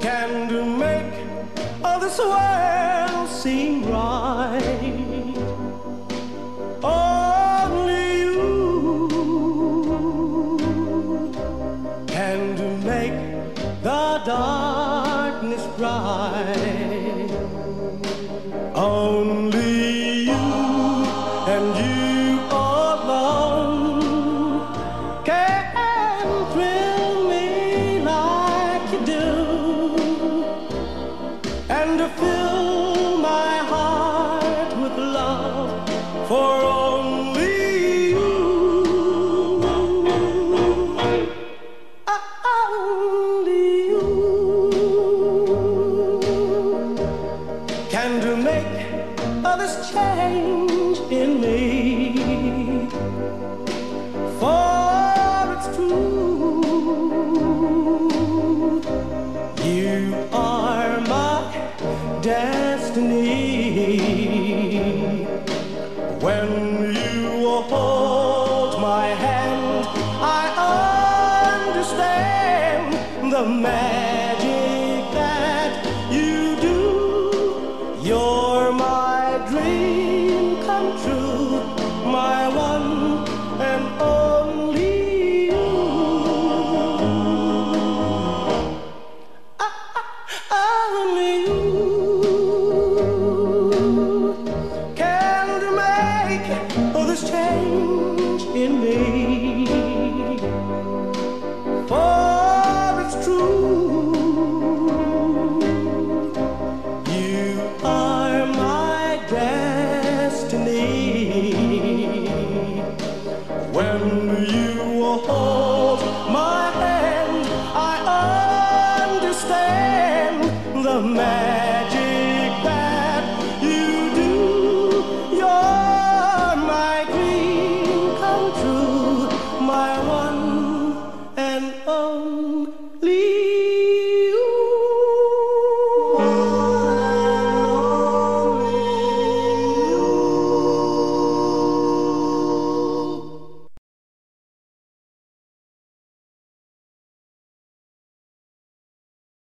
can to make all this world seem right. Only you can to make the darkness bright. Only you and you alone can thrill me like you do, and to fill my heart with love, for only you, only you can to make all this change in me. For it's true, you are my destiny.